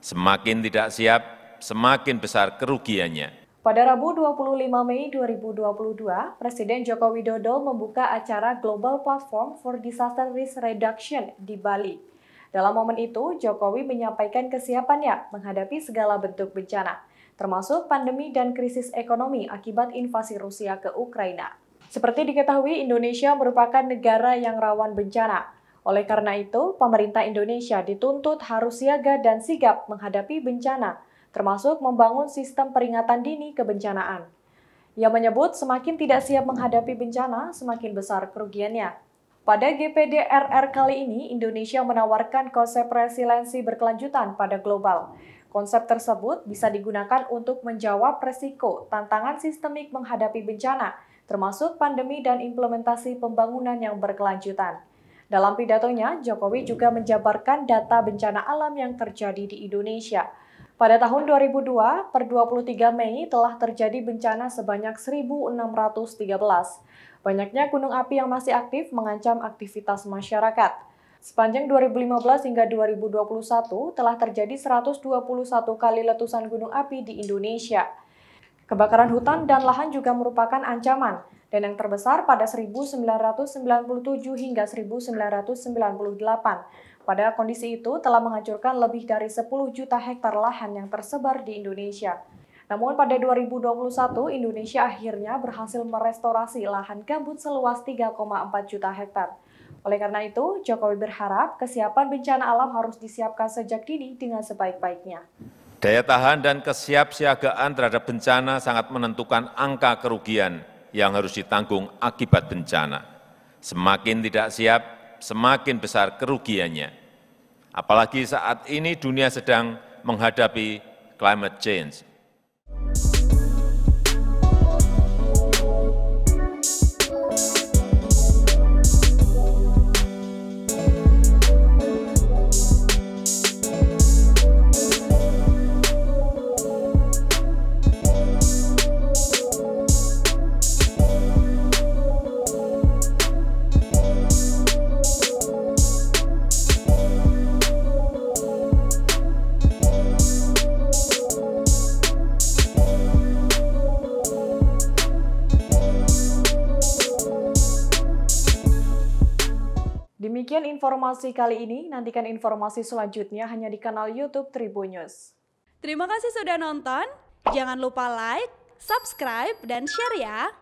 Semakin tidak siap, semakin besar kerugiannya. Pada Rabu 25 Mei 2022, Presiden Joko Widodo membuka acara Global Platform for Disaster Risk Reduction di Bali. Dalam momen itu, Jokowi menyampaikan kesiapannya menghadapi segala bentuk bencana, termasuk pandemi dan krisis ekonomi akibat invasi Rusia ke Ukraina. Seperti diketahui, Indonesia merupakan negara yang rawan bencana. Oleh karena itu, pemerintah Indonesia dituntut harus siaga dan sigap menghadapi bencana, termasuk membangun sistem peringatan dini kebencanaan. Ia menyebut semakin tidak siap menghadapi bencana, semakin besar kerugiannya. Pada GPDRR kali ini, Indonesia menawarkan konsep resiliensi berkelanjutan pada global. Konsep tersebut bisa digunakan untuk menjawab resiko tantangan sistemik menghadapi bencana, termasuk pandemi dan implementasi pembangunan yang berkelanjutan. Dalam pidatonya, Jokowi juga menjabarkan data bencana alam yang terjadi di Indonesia. Pada tahun 2002, per 23 Mei telah terjadi bencana sebanyak 1.613. Banyaknya gunung api yang masih aktif mengancam aktivitas masyarakat. Sepanjang 2015 hingga 2021 telah terjadi 121 kali letusan gunung api di Indonesia. Kebakaran hutan dan lahan juga merupakan ancaman, dan yang terbesar pada 1997 hingga 1998. Pada kondisi itu telah menghancurkan lebih dari 10 juta hektar lahan yang tersebar di Indonesia. Namun pada 2021, Indonesia akhirnya berhasil merestorasi lahan gambut seluas 3,4 juta hektar. Oleh karena itu, Jokowi berharap kesiapan bencana alam harus disiapkan sejak dini dengan sebaik-baiknya. Daya tahan dan kesiapsiagaan terhadap bencana sangat menentukan angka kerugian yang harus ditanggung akibat bencana. Semakin tidak siap, semakin besar kerugiannya. Apalagi saat ini dunia sedang menghadapi climate change. Demikian informasi kali ini, nantikan informasi selanjutnya hanya di kanal YouTube Tribun News. Terima kasih sudah nonton, jangan lupa like, subscribe, dan share ya!